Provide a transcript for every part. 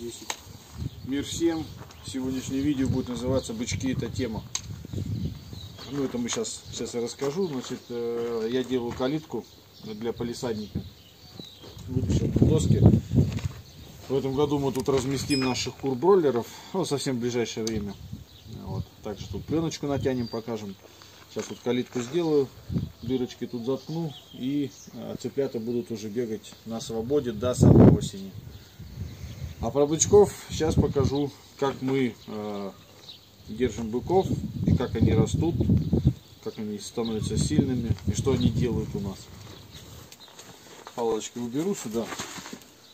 10. Мир всем. Сегодняшнее видео будет называться «Бычки – это тема». Ну, это мы сейчас я расскажу. Значит, я делаю калитку для палисадника. Выпущу доски. В этом году мы тут разместим наших кур-бройлеров. Ну, совсем в ближайшее время. Вот. Также тут пленочку натянем, покажем. Сейчас вот калитку сделаю, дырочки тут заткну, и цыплята будут уже бегать на свободе до самой осени. А про бычков сейчас покажу, как мы держим быков, и как они растут, как они становятся сильными, и что они делают у нас. Палочки уберу сюда.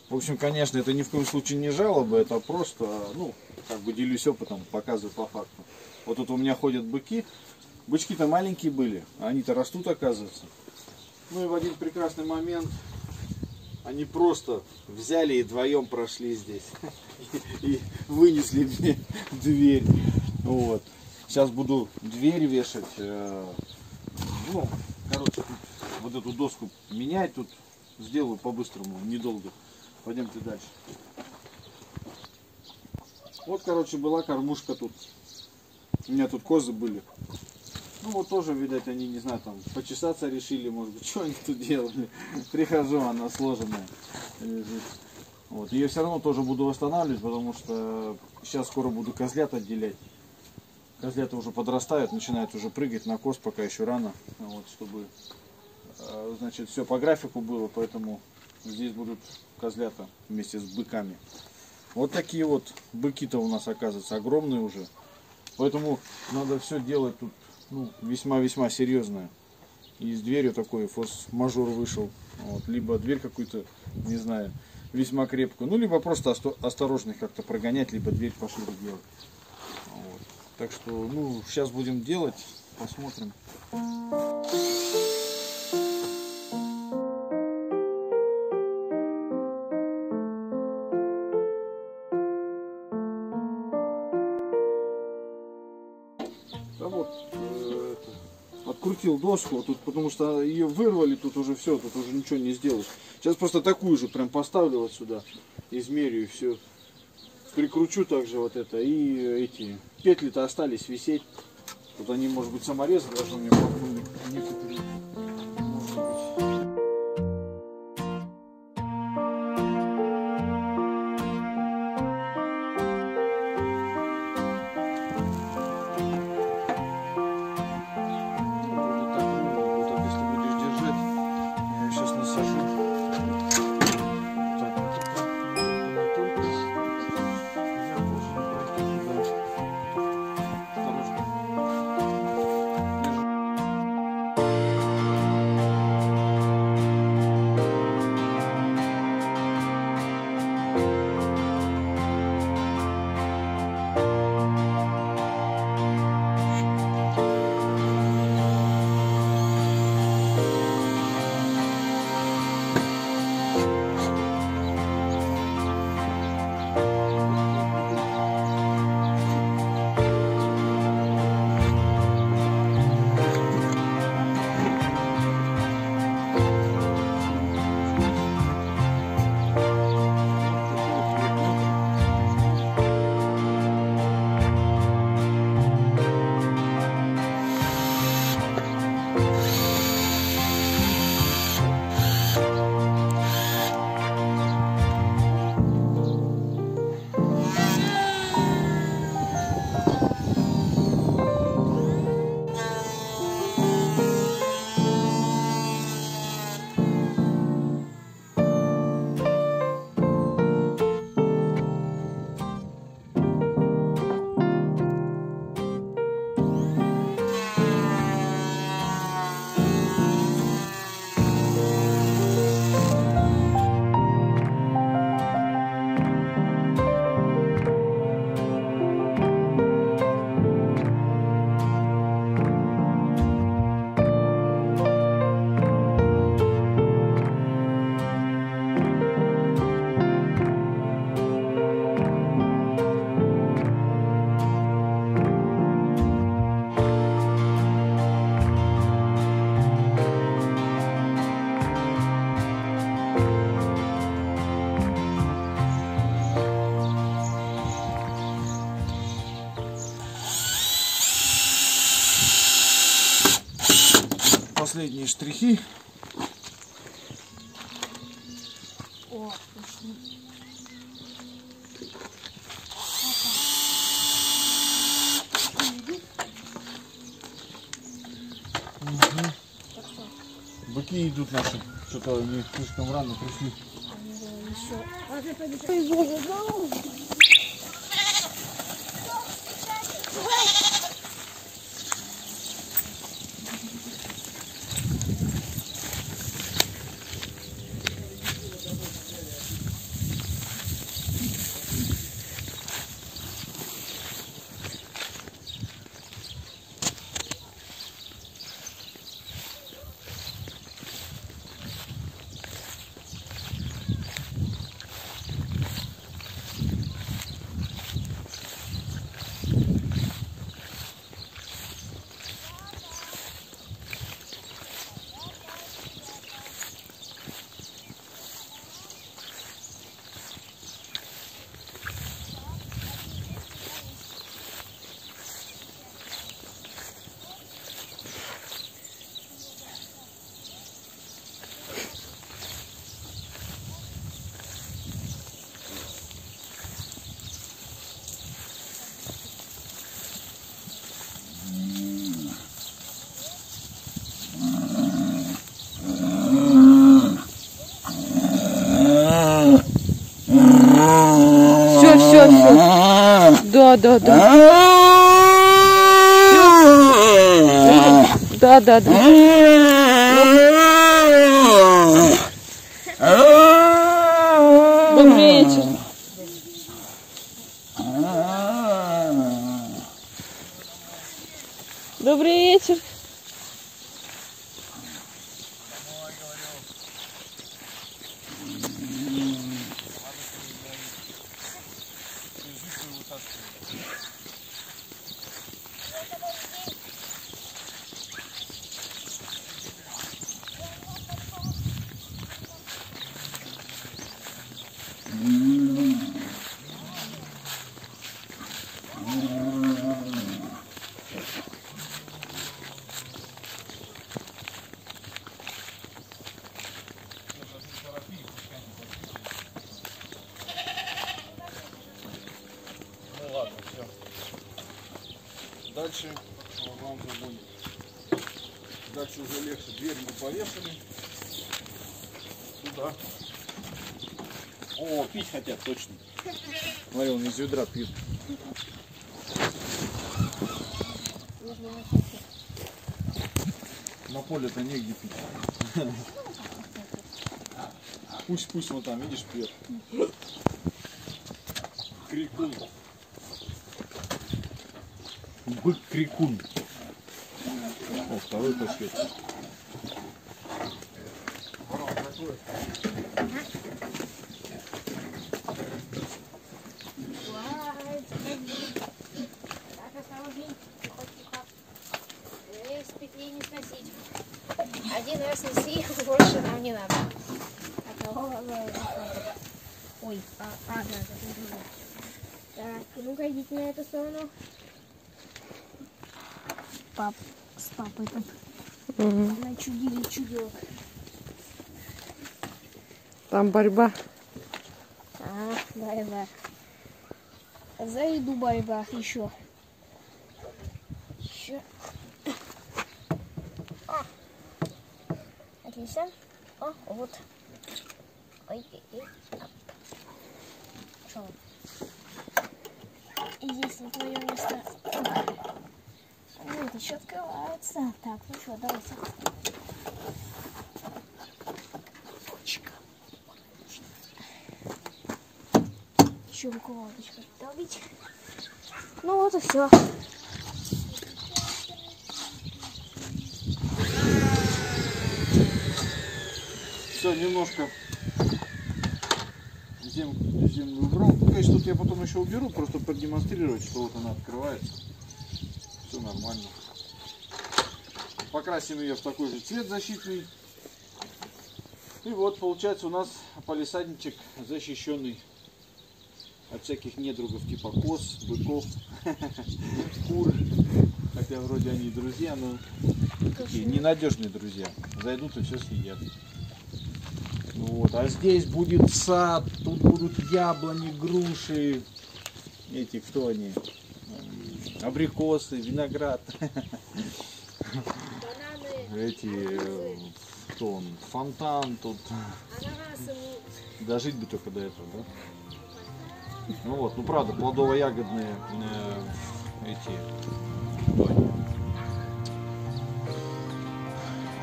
В общем, конечно, это ни в коем случае не жалоба, это просто, ну, как бы делюсь опытом, показываю по факту. Вот тут у меня ходят быки. Бычки-то маленькие были, а они-то растут, оказывается. Ну и в один прекрасный момент они просто взяли и вдвоем прошли здесь. И вынесли мне дверь. Вот. Сейчас буду дверь вешать. Ну, короче, вот эту доску менять тут. Сделаю по-быстрому, недолго. Пойдемте дальше. Вот, короче, была кормушка тут. У меня тут козы были. Ну вот тоже, видать, они, не знаю, там, почесаться решили, может быть, что они тут делали. Прихожу, она сложенная. Вот. Ее все равно тоже буду восстанавливать, потому что сейчас скоро буду козлят отделять. Козлята уже подрастают, начинают уже прыгать на коз, пока еще рано. Вот, чтобы, значит, все по графику было, поэтому здесь будут козлята вместе с быками. Вот такие вот быки-то у нас, оказывается, огромные уже. Поэтому надо все делать тут. Ну, весьма-весьма серьезная. И с дверью такой форс-мажор вышел. Вот. Либо дверь какую-то, не знаю, весьма крепкую. Ну, либо просто осторожно как-то прогонять, либо дверь пошире делать. Вот. Так что, ну, сейчас будем делать. Посмотрим. Открутил доску тут, потому что ее вырвали, тут уже все, тут уже ничего не сделаешь. Сейчас просто такую же прям поставлю вот сюда, измерю и все. Прикручу также вот это, и эти петли-то остались висеть. Тут они, может быть, саморезы должны мне подумать. последние штрихи. О, пошли. Угу. Быки идут наши. Что-то они слишком рано пришли. Да. Добрый вечер. Добрый вечер. Дальше шлагбаум загоним. Дальше уже легче. Дверь мы повесили. Сюда. О, пить хотят, точно. Смотри, он из ведра пьет. На поле-то негде пить. Пусть вон там, видишь, пьет. Крикун. Бык крикун. О, второй пошел. Один раз неси, больше нам не надо. Ой, да. Так, ну-ка идите на эту сторону. Пап, с папой там. Она чудила. Там борьба. А, борьба. За еду борьба еще. А. Отлично. О, вот. Ой. Шел. И здесь на твое место. Вот, еще открывается. Так, ну что, давайте. Кучка. Еще выкладочку долбить. Ну вот и все. Все, немножко землю убрал. Ну, конечно, тут я потом еще уберу, просто продемонстрировать, что вот она открывается. Нормально. Покрасим ее в такой же цвет защитный. И вот получается у нас палисадничек защищенный от всяких недругов типа коз, быков, кур Хотя вроде они друзья, но такие ненадежные друзья. Зайдут и все съедят. Вот. А здесь будет сад, тут будут яблони, груши. Эти, кто они? Абрикосы, виноград. Бананы. Эти, кто он? Фонтан тут. Ананасы. Дожить бы только до этого, да? Ну вот, ну правда, плодово-ягодные эти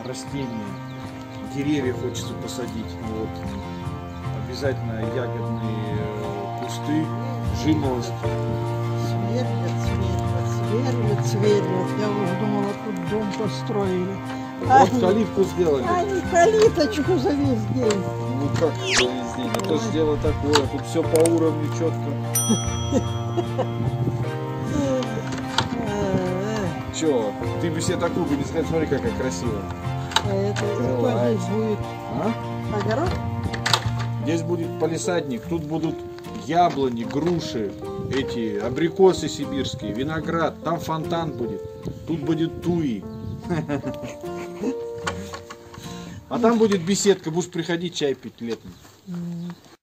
растения, деревья хочется посадить. Вот. Обязательно ягодные кусты, жимолость. Сверлят, сверлят. Я уже думала, тут дом построили. Вот они, калитку сделали. Они калиточку за весь день. Ну как за весь день? Это же дело такое. Тут все по уровню четко. Че, ты бы себе такую бы не сказал, смотри, какая красивая. А это здесь будет огород? Здесь будет палисадник, тут будут яблони, груши, эти абрикосы сибирские, виноград, там фонтан будет, тут будет туи. А там будет беседка, будешь приходить чай пить летом.